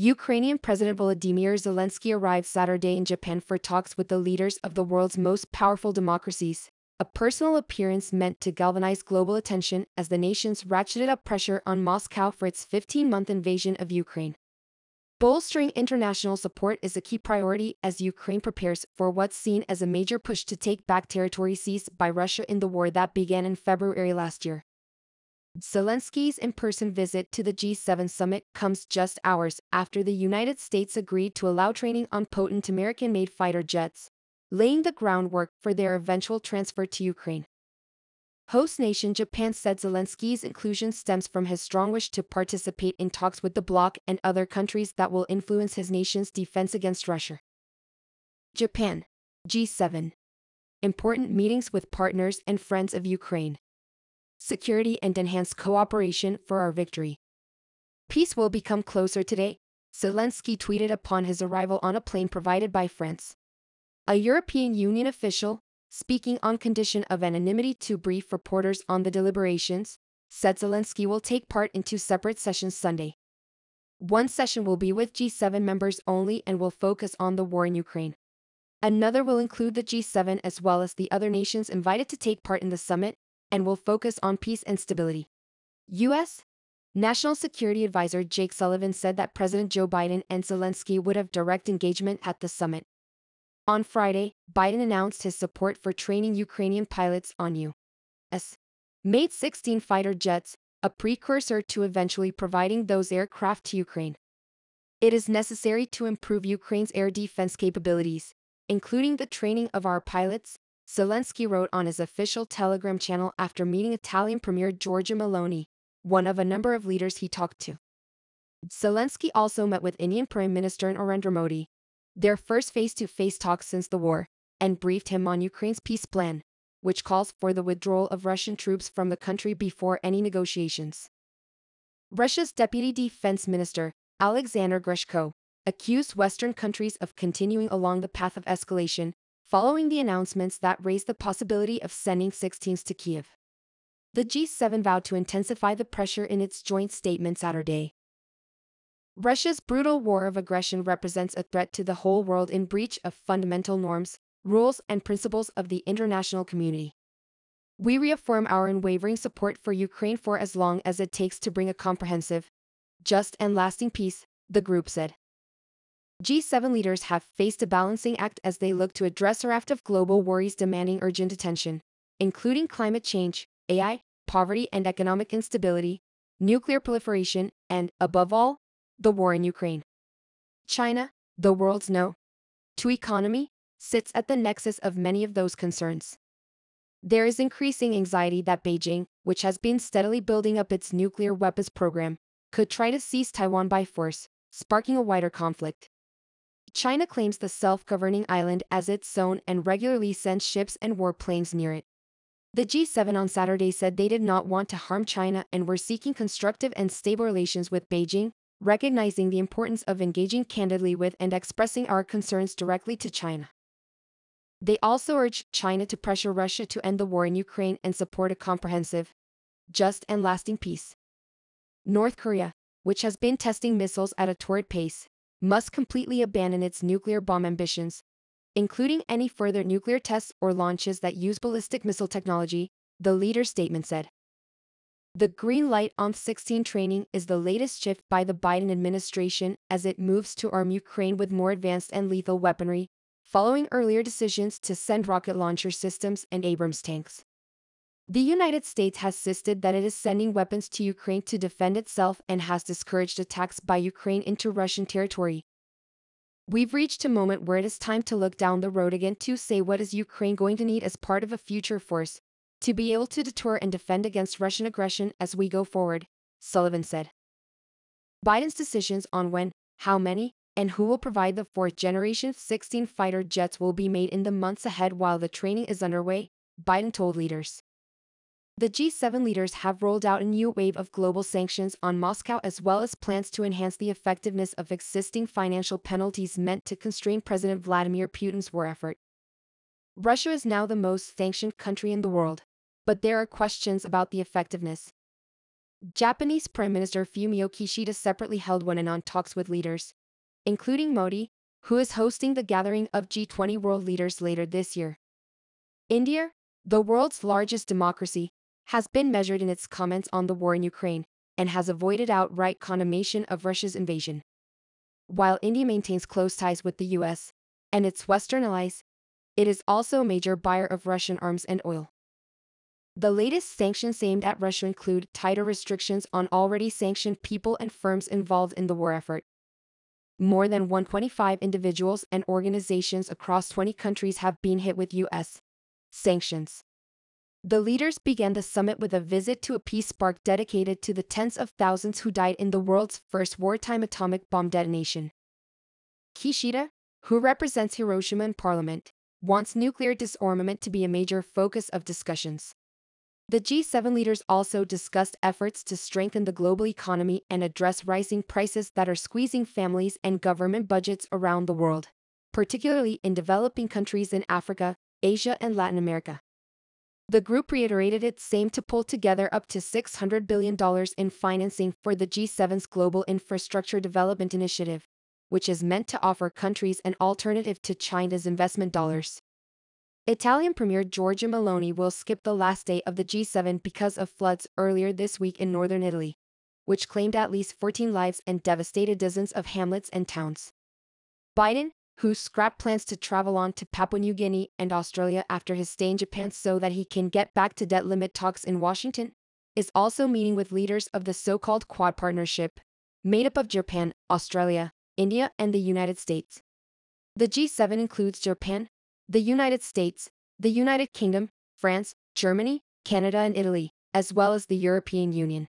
Ukrainian President Volodymyr Zelenskyy arrived Saturday in Japan for talks with the leaders of the world's most powerful democracies, a personal appearance meant to galvanize global attention as the nations ratcheted up pressure on Moscow for its 15-month invasion of Ukraine. Bolstering international support is a key priority as Ukraine prepares for what's seen as a major push to take back territory seized by Russia in the war that began in February last year. Zelensky's in-person visit to the G7 summit comes just hours after the United States agreed to allow training on potent American-made fighter jets, laying the groundwork for their eventual transfer to Ukraine. Host nation Japan said Zelensky's inclusion stems from his strong wish to participate in talks with the bloc and other countries that will influence his nation's defense against Russia. Japan, G7. Important meetings with partners and friends of Ukraine. Security and enhanced cooperation for our victory. Peace will become closer today, Zelenskyy tweeted upon his arrival on a plane provided by France. A European Union official, speaking on condition of anonymity to brief reporters on the deliberations, said Zelenskyy will take part in two separate sessions Sunday. One session will be with G7 members only and will focus on the war in Ukraine. Another will include the G7 as well as the other nations invited to take part in the summit, and will focus on peace and stability. U.S. National Security Advisor Jake Sullivan said that President Joe Biden and Zelenskyy would have direct engagement at the summit. On Friday, Biden announced his support for training Ukrainian pilots on U.S.-made F-16 fighter jets, a precursor to eventually providing those aircraft to Ukraine. It is necessary to improve Ukraine's air defense capabilities, including the training of our pilots, Zelenskyy wrote on his official Telegram channel after meeting Italian Premier Giorgia Meloni, one of a number of leaders he talked to. Zelenskyy also met with Indian Prime Minister Narendra Modi, their first face-to-face talk since the war, and briefed him on Ukraine's peace plan, which calls for the withdrawal of Russian troops from the country before any negotiations. Russia's Deputy Defense Minister, Alexander Greshko, accused Western countries of continuing along the path of escalation, following the announcements that raised the possibility of sending F-16s to Kyiv. The G7 vowed to intensify the pressure in its joint statement Saturday. Russia's brutal war of aggression represents a threat to the whole world in breach of fundamental norms, rules, and principles of the international community. We reaffirm our unwavering support for Ukraine for as long as it takes to bring a comprehensive, just, and lasting peace, the group said. G7 leaders have faced a balancing act as they look to address a raft of global worries demanding urgent attention, including climate change, AI, poverty and economic instability, nuclear proliferation, and, above all, the war in Ukraine. China, the world's No. 2 economy, sits at the nexus of many of those concerns. There is increasing anxiety that Beijing, which has been steadily building up its nuclear weapons program, could try to seize Taiwan by force, sparking a wider conflict. China claims the self-governing island as its zone and regularly sends ships and warplanes near it. The G7 on Saturday said they did not want to harm China and were seeking constructive and stable relations with Beijing, recognizing the importance of engaging candidly with and expressing our concerns directly to China. They also urged China to pressure Russia to end the war in Ukraine and support a comprehensive, just, and lasting peace. North Korea, which has been testing missiles at a torrid pace, must completely abandon its nuclear bomb ambitions, including any further nuclear tests or launches that use ballistic missile technology, the leader's statement said. The green light on F-16 training is the latest shift by the Biden administration as it moves to arm Ukraine with more advanced and lethal weaponry, following earlier decisions to send rocket launcher systems and Abrams tanks. The United States has insisted that it is sending weapons to Ukraine to defend itself and has discouraged attacks by Ukraine into Russian territory. We've reached a moment where it is time to look down the road again to say what is Ukraine going to need as part of a future force, to be able to deter and defend against Russian aggression as we go forward, Sullivan said. Biden's decisions on when, how many, and who will provide the fourth-generation F-16 fighter jets will be made in the months ahead while the training is underway, Biden told leaders. The G7 leaders have rolled out a new wave of global sanctions on Moscow as well as plans to enhance the effectiveness of existing financial penalties meant to constrain President Vladimir Putin's war effort. Russia is now the most sanctioned country in the world, but there are questions about the effectiveness. Japanese Prime Minister Fumio Kishida separately held one-on-one talks with leaders, including Modi, who is hosting the gathering of G20 world leaders later this year. India, the world's largest democracy, has been measured in its comments on the war in Ukraine and has avoided outright condemnation of Russia's invasion. While India maintains close ties with the U.S. and its Western allies, it is also a major buyer of Russian arms and oil. The latest sanctions aimed at Russia include tighter restrictions on already sanctioned people and firms involved in the war effort. More than 125 individuals and organizations across 20 countries have been hit with U.S. sanctions. The leaders began the summit with a visit to a peace park dedicated to the tens of thousands who died in the world's first wartime atomic bomb detonation. Kishida, who represents Hiroshima in parliament, wants nuclear disarmament to be a major focus of discussions. The G7 leaders also discussed efforts to strengthen the global economy and address rising prices that are squeezing families and government budgets around the world, particularly in developing countries in Africa, Asia, and Latin America. The group reiterated its aim to pull together up to $600 billion in financing for the G7's Global Infrastructure Development Initiative, which is meant to offer countries an alternative to China's investment dollars. Italian Premier Giorgia Meloni will skip the last day of the G7 because of floods earlier this week in northern Italy, which claimed at least 14 lives and devastated dozens of hamlets and towns. Biden, who scrapped plans to travel on to Papua New Guinea and Australia after his stay in Japan so that he can get back to debt limit talks in Washington, is also meeting with leaders of the so-called Quad Partnership, made up of Japan, Australia, India, and the United States. The G7 includes Japan, the United States, the United Kingdom, France, Germany, Canada, and Italy, as well as the European Union.